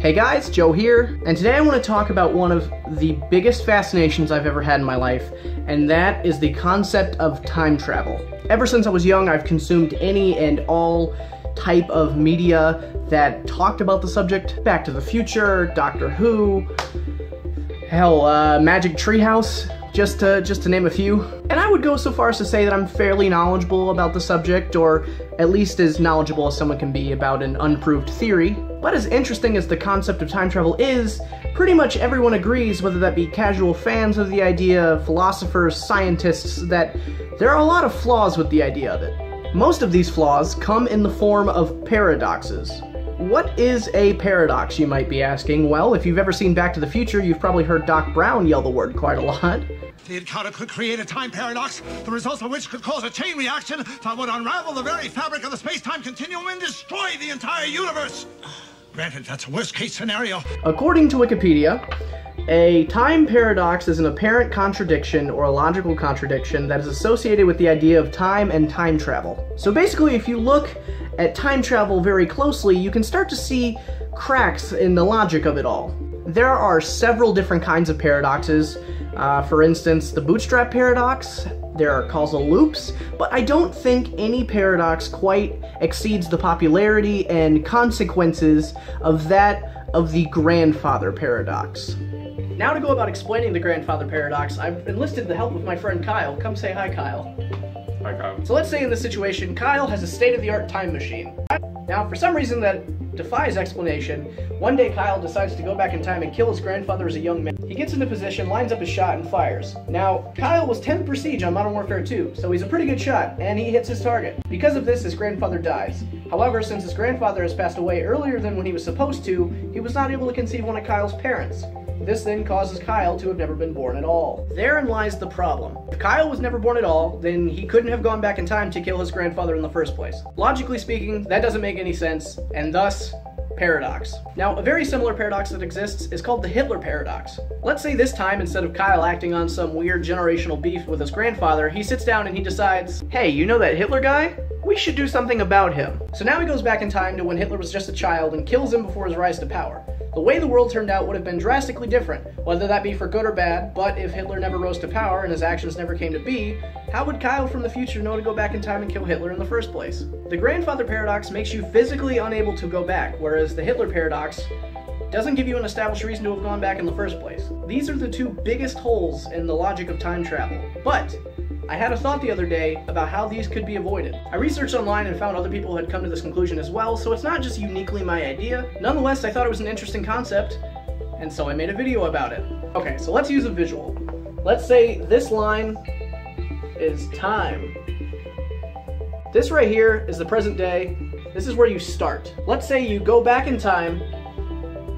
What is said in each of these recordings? Hey guys, Joe here, and today I want to talk about one of the biggest fascinations I've ever had in my life, and that is the concept of time travel. Ever since I was young, I've consumed any and all type of media that talked about the subject. Back to the Future, Doctor Who, hell, Magic Treehouse, just to name a few. And I would go so far as to say that I'm fairly knowledgeable about the subject, or at least as knowledgeable as someone can be about an unproved theory. But as interesting as the concept of time travel is, pretty much everyone agrees, whether that be casual fans of the idea, philosophers, scientists, that there are a lot of flaws with the idea of it. Most of these flaws come in the form of paradoxes. What is a paradox, you might be asking? Well, if you've ever seen Back to the Future, you've probably heard Doc Brown yell the word quite a lot. The encounter could create a time paradox, the results of which could cause a chain reaction that would unravel the very fabric of the space-time continuum and destroy the entire universe. Granted, that's a worst-case scenario. According to Wikipedia, a time paradox is an apparent contradiction or a logical contradiction that is associated with the idea of time and time travel. So basically, if you look at time travel very closely, you can start to see cracks in the logic of it all. There are several different kinds of paradoxes. For instance, the bootstrap paradox. There are causal loops, but I don't think any paradox quite exceeds the popularity and consequences of that of the grandfather paradox. Now to go about explaining the grandfather paradox, I've enlisted the help of my friend Kyle. Come say hi, Kyle. Hi, Kyle. So let's say in this situation, Kyle has a state-of-the-art time machine. Now, for some reason that defies explanation, one day Kyle decides to go back in time and kill his grandfather as a young man. He gets into position, lines up his shot, and fires. Now, Kyle was 10th prestige on Modern Warfare 2, so he's a pretty good shot, and he hits his target. Because of this, his grandfather dies. However, since his grandfather has passed away earlier than when he was supposed to, he was not able to conceive one of Kyle's parents. This then causes Kyle to have never been born at all. Therein lies the problem. If Kyle was never born at all, then he couldn't have gone back in time to kill his grandfather in the first place. Logically speaking, that doesn't make any sense, and thus, paradox. Now, a very similar paradox that exists is called the Hitler paradox. Let's say this time, instead of Kyle acting on some weird generational beef with his grandfather, he sits down and he decides, hey, you know that Hitler guy? We should do something about him. So now he goes back in time to when Hitler was just a child and kills him before his rise to power. The way the world turned out would have been drastically different, whether that be for good or bad, but if Hitler never rose to power and his actions never came to be, how would Kyle from the future know to go back in time and kill Hitler in the first place? The grandfather paradox makes you physically unable to go back, whereas the Hitler paradox doesn't give you an established reason to have gone back in the first place. These are the two biggest holes in the logic of time travel, but I had a thought the other day about how these could be avoided. I researched online and found other people had come to this conclusion as well, so it's not just uniquely my idea. Nonetheless, I thought it was an interesting concept, and so I made a video about it. Okay, so let's use a visual. Let's say this line is time. This right here is the present day. This is where you start. Let's say you go back in time,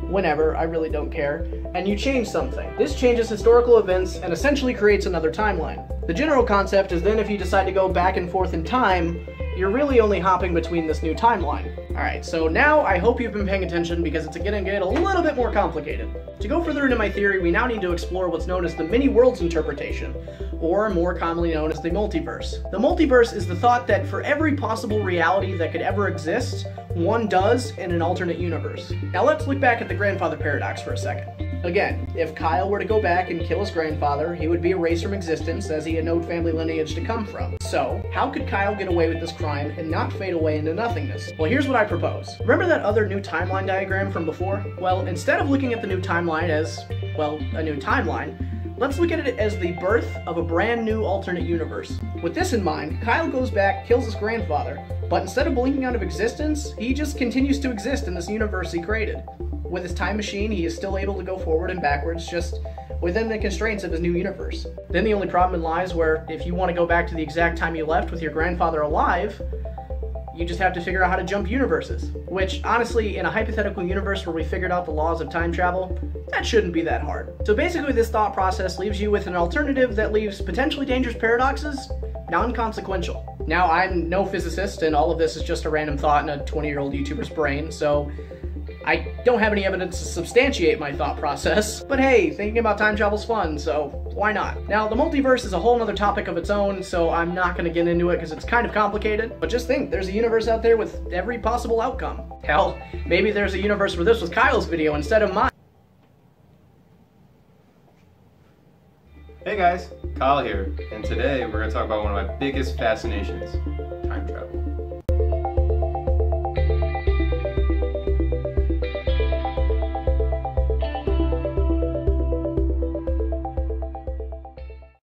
whenever, I really don't care, and you change something. This changes historical events and essentially creates another timeline. The general concept is then if you decide to go back and forth in time, you're really only hopping between this new timeline. Alright, so now I hope you've been paying attention because it's gonna get a little bit more complicated. To go further into my theory, we now need to explore what's known as the many worlds interpretation, or more commonly known as the multiverse. The multiverse is the thought that for every possible reality that could ever exist, one does in an alternate universe. Now let's look back at the grandfather paradox for a second. Again, if Kyle were to go back and kill his grandfather, he would be erased from existence as he had no family lineage to come from. So, how could Kyle get away with this crime and not fade away into nothingness? Well, here's what I propose. Remember that other new timeline diagram from before? Well, instead of looking at the new timeline as, well, a new timeline, let's look at it as the birth of a brand new alternate universe. With this in mind, Kyle goes back, kills his grandfather, but instead of blinking out of existence, he just continues to exist in this universe he created. With his time machine, he is still able to go forward and backwards, just within the constraints of his new universe. Then the only problem lies where, if you want to go back to the exact time you left with your grandfather alive, you just have to figure out how to jump universes. Which, honestly, in a hypothetical universe where we figured out the laws of time travel, that shouldn't be that hard. So basically this thought process leaves you with an alternative that leaves potentially dangerous paradoxes non-consequential. Now, I'm no physicist, and all of this is just a random thought in a 20-year-old YouTuber's brain, so I don't have any evidence to substantiate my thought process, but hey, thinking about time travel's fun, so why not? Now, the multiverse is a whole nother topic of its own, so I'm not gonna get into it because it's kind of complicated, but just think, there's a universe out there with every possible outcome. Hell, maybe there's a universe where this was Kyle's video instead of mine. Hey guys, Kyle here, and today we're gonna talk about one of my biggest fascinations, time travel.